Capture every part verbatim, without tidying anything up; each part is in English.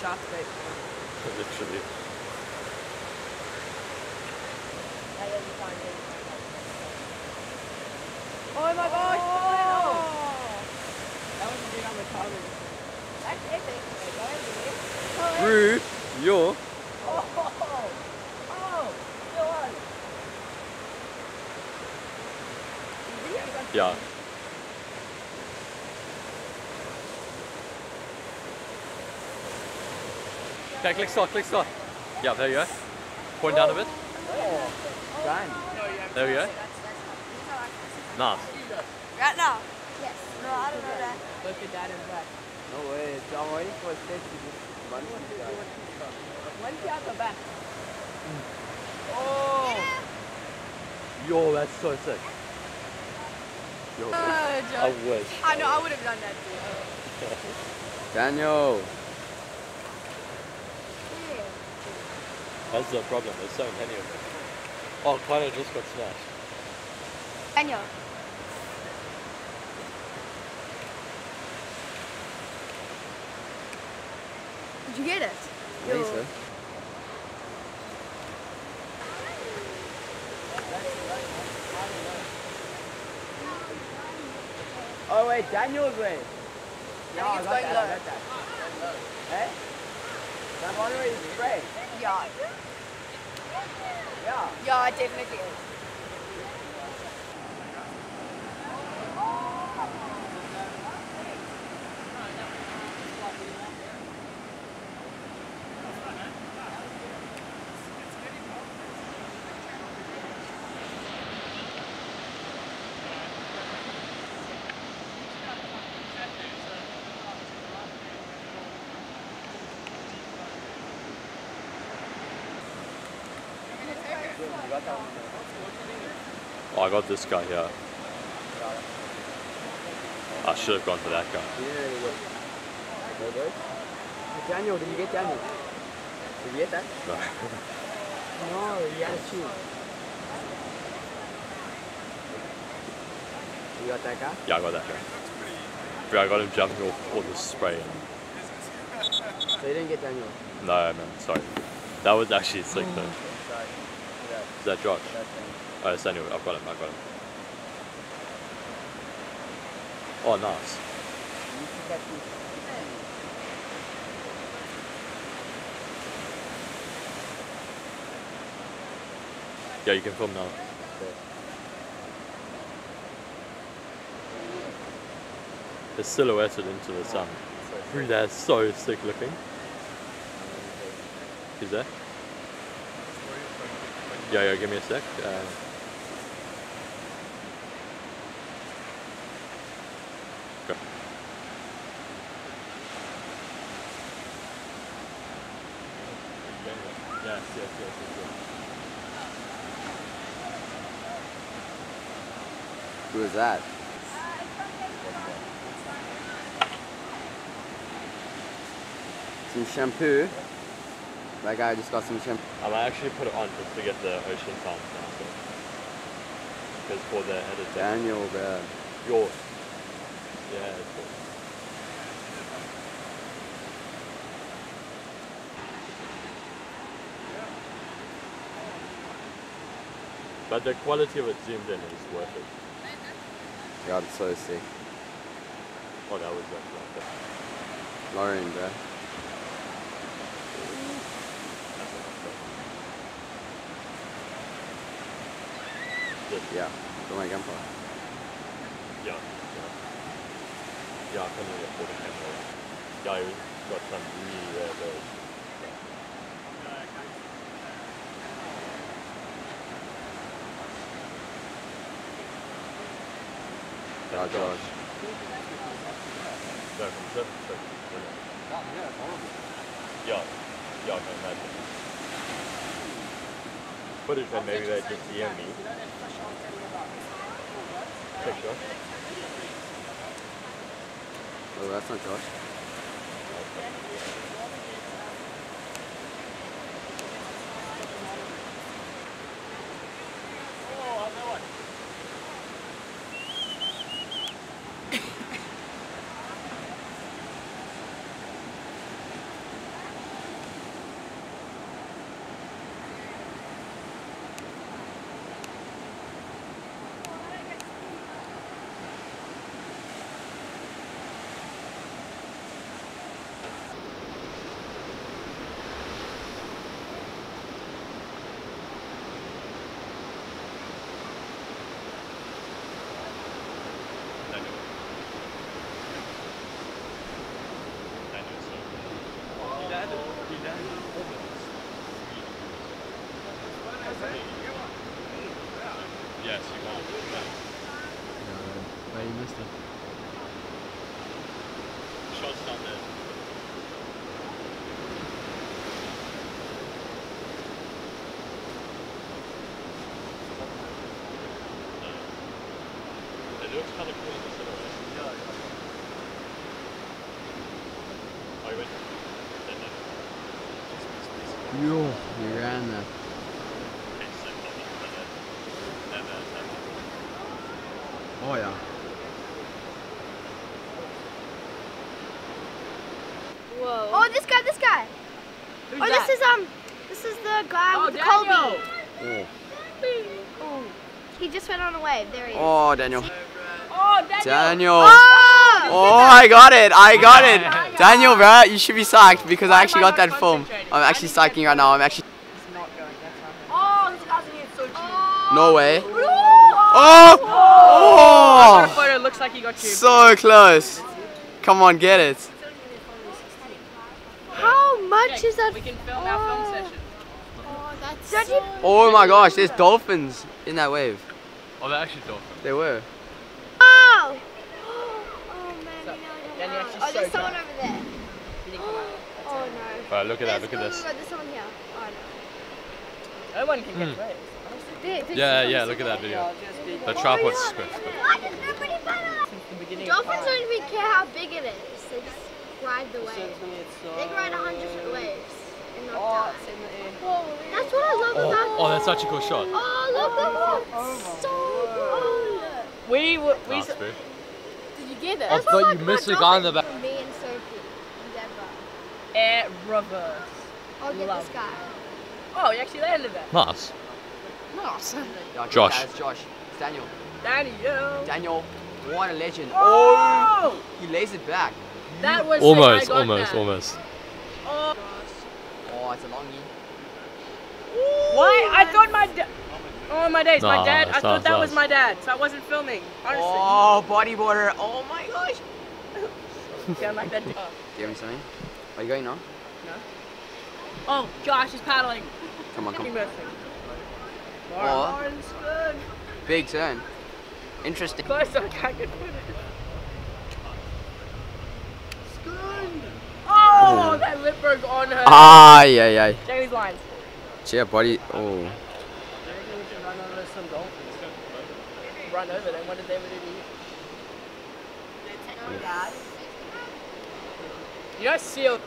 shocked right now. Literally. Oh my gosh! Oh. That was a bit on the cover. That's epic. Through your. Oh! Oh! Still on. Yeah. Okay, click start, click start. Yeah, there you go. Point oh. down a bit. Oh, oh. There we go. Nice. Right now? Yes. No, I don't know that. Look at that and back. No way. I'm waiting for a safety. One, two, three. One, two, out the back. Oh. Yo, that's so sick. Yo. Oh, I wish. I know, I would have done that too. Daniel. That's the problem, there's so many of them. Oh, Kylo just got smashed. Daniel. Did you get it? I think so. Oh wait, Daniel's way. Yeah, I, I got that, I got that. Eh? That one way is great. Yeah. Yeah. Yeah, it definitely is. Oh, I got this guy here. I should have gone for that guy. Daniel, did you get Daniel? Did you get that? No. No, you had a shoot. You got that guy? Yeah, I got that guy. Bro, I got him jumping off all the spray. And... So you didn't get Daniel? No, man, sorry. That was actually sick though. Is that Josh? Oh, it's Daniel. I've got him. I've got him. Oh, nice. Yeah, you can film now. It's silhouetted into the sun. Dude, that's so sick looking. Is that? Yo, yo, give me a sec. Uh, go. Yes, yes, yes, yes. Who is that? Some shampoo. That guy just got some shampoo. I might actually put it on just to get the ocean sound now. Because for the editor. Daniel, bro. Yours. Yeah, it's cool. But the quality of it zoomed in is worth it. God, it's so sick. Oh, that was like that. Lauren, bro. Yeah, don't like gunfire. Yeah, yeah. Yeah, I couldn't really afford a camera. Yeah, I got some really rare birds. Oh, gosh. No, from surface to surface. Yeah, horrible. Yeah, yeah, I can imagine. Footage when maybe they just D M me. Check Josh. Oh, that's not Josh. Oh, another one. Yes, you won't. No, no, you missed it. Shot's not there. No. It looks kind of cool in this little way. Yeah, yeah. Oh, you went. Yo, you ran that. Oh yeah. Whoa. Oh, this guy, this guy. Who's oh, that? This is um, this is the guy oh, with the Colby. Oh. Oh, he just went on the wave. There he is. Oh, Daniel. Oh, Daniel. Daniel. Oh, oh I got it. I got it. I got Daniel, bro, you should be psyched because I actually got that film. I'm actually psyching right now. I'm actually. It's not going. That's not. Oh, this guy's here. It's so cheap. No way. Oh! Oh! Oh! I got a photo. It looks like he got tubed. So close. Come on, get it. How much is that? We can film oh. our film session. Oh, that's so oh my gosh, there's dolphins in that wave. Oh, they're actually dolphins. They were. Oh! Oh, man. So, oh, there's so someone over there. Oh, no. Right, look at that. Look at this. There's someone here. Oh, no. No one can get away. Did, did yeah, yeah, look at that video. The tripod's squiffed. Why does nobody follow? Dolphins don't even care how big it is. They just ride the waves. They can ride a hundred foot waves and not die. That's what I love oh. about Oh, that's such a cool shot. Oh, look at that. So cool. We were... We nice, did you get it? I thought like you missed the guy in the back. Me and Sophie and Deborah. Air rubber. I'll get love. This guy. Oh, you actually landed that. Nice. Awesome. Yeah, Josh. It's Josh. It's Daniel. Daniel. Daniel. What a legend. Oh! He lays it back. That was almost, sick. I got almost, that. almost. Oh. Oh, it's a longie. Why? I thought my dad. Oh, my days. Nah, my dad. I thought that was my dad, so I wasn't filming. Honestly. Oh, bodyboarder. Oh my gosh. Sound like that. Do you have something? Are you going now? No. Oh, Josh is paddling. Come on, come on. Oh, oh, big turn. Interesting. Close, I can't get with it. Oh, that lip broke on her. Ah, yeah, yeah. Jamie's lines. Yeah, buddy. Oh. Run over some dolphins. Run over them. What did they ever do to you? They're taking you don't see it.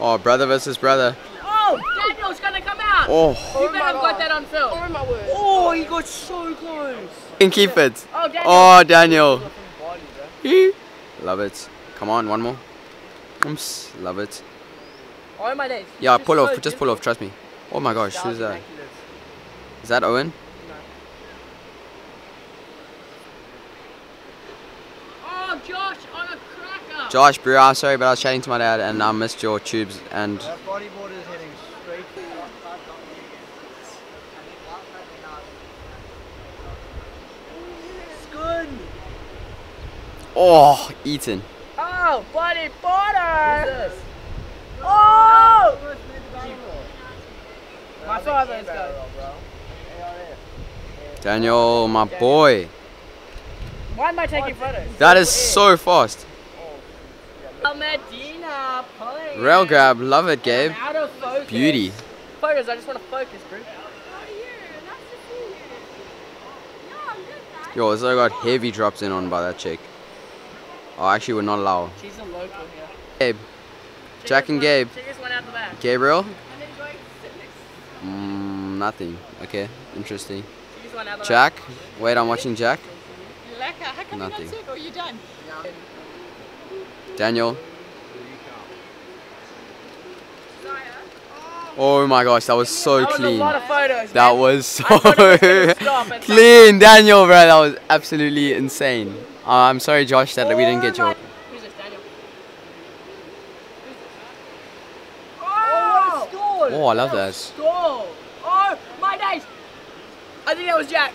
Oh, brother versus brother. Oh, Daniel's gonna come out! Oh, you better have got that on film. Oh my word. Oh, he got so close. You can keep it. Oh, Daniel. Oh, Daniel. Body, love it. Come on, one more. Oops, love it. Oh my days. Yeah, pull off. So just pull off. Trust me. Oh my gosh, who's that? Is that Owen? No. Oh, Josh on a cracker. Josh, bro, I'm sorry, but I was chatting to my dad and I missed your tubes and. That body board is hitting. Oh, Eaton. Oh, buddy, butter. Oh! My father's got it. Daniel, my boy. Why am I taking photos? That is so fast. Rail grab, love it, Gabe. Beauty. Photos, I just want to focus, bro. Yo, this guy got heavy drops in on by that chick. Oh, actually, we're not allowed. She's a local here. Gabe. She Jack and one, Gabe. Out the back. Gabriel? And then going six. Mm, nothing. Okay, interesting. Out Jack? Back. Wait, I'm watching Jack. How come nothing. Not are you done? Daniel. Oh my gosh, that was so that was clean. A lot of photos, that man. Was so was clean, Daniel, bro. That was absolutely insane. Uh, I'm sorry, Josh, that oh we didn't get your. Who's this, Daniel? Who's this? Oh, oh, oh, I love that. Oh, my days! I think that was Jack.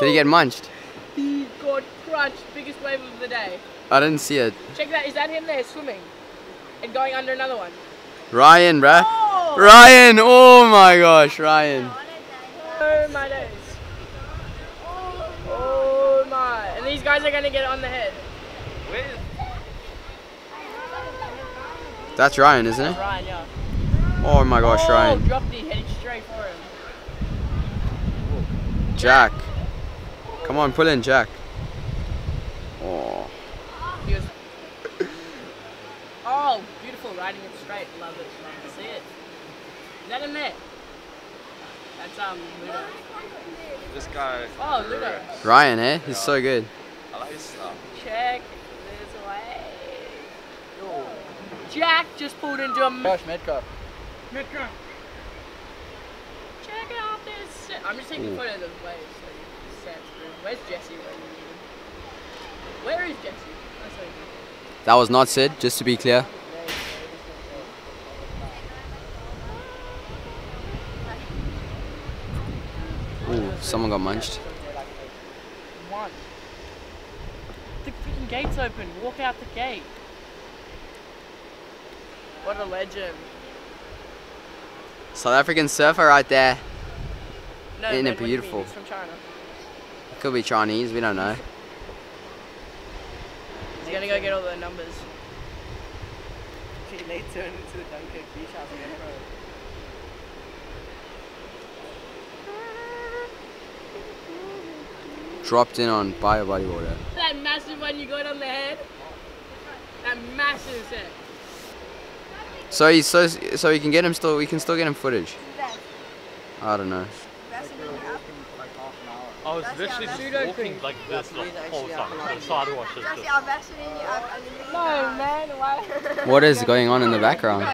Did he get munched? He got crunched, biggest wave of the day. I didn't see it. Check that. Is that him there swimming? and going under another one. Ryan, bruh. Oh! Ryan, oh my gosh, Ryan. Oh my days. Oh my. And these guys are going to get it on the head. That's Ryan, isn't it? That's Ryan, yeah. Oh my gosh, oh, Ryan. Dropped the head straight for him. Jack. Come on, pull in, Jack. Oh. He was... oh, beautiful, riding it straight. Love it. Love to see it. Is that a net? That's um, Ludo. This guy. Oh, Ludo. Ryan, eh? He's so good. I like his stuff. Check this way. Oh. Jack just pulled into a... Josh Metcalf. Metcalf. Check out this... I'm just taking a photo of the waves. So where's Jesse? Where is Jesse? Oh, sorry. That was not Sid, just to be clear. Ooh, someone got munched. One. The freaking gate's open. Walk out the gate. What a legend. South African surfer right there. No, isn't it beautiful? He's from China. It could be Chinese, we don't know. He's gonna go get all the numbers. She needs to turn into the Dunkirk beach house again, bro. Dropped in on bio body water. That massive one you got on the head. That massive set. So he's so so we can get him still. We can still get him footage. I don't know. I was literally walking like this the whole time. The sidewalk is just... No, man, why? What is going on in the background?